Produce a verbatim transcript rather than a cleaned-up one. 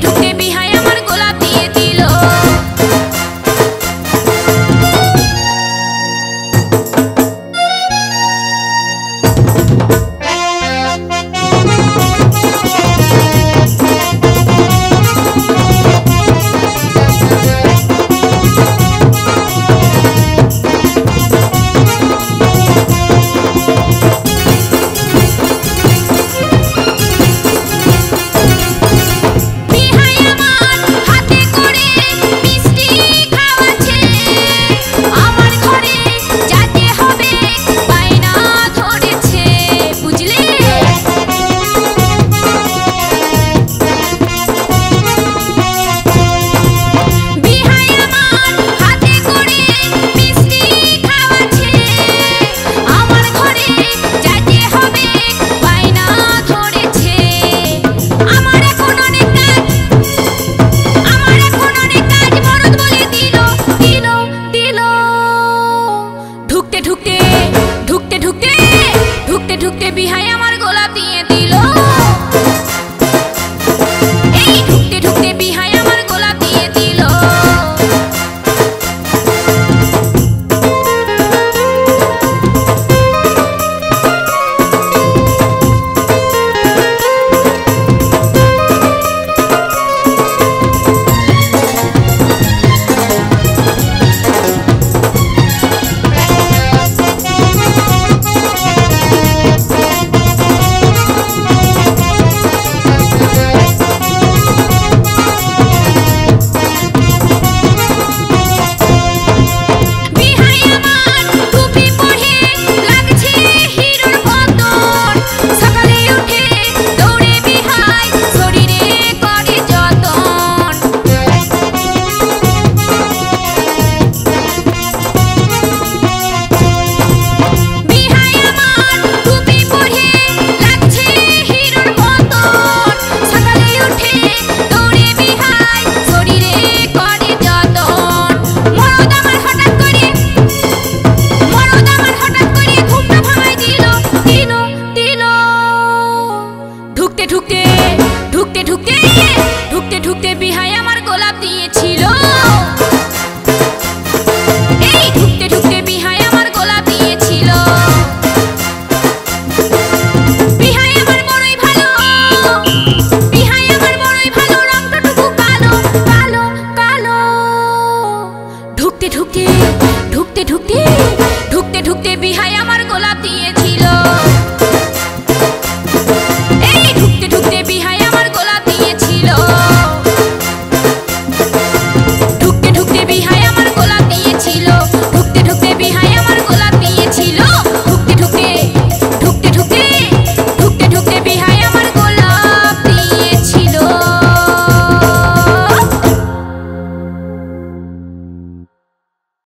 दुखे भी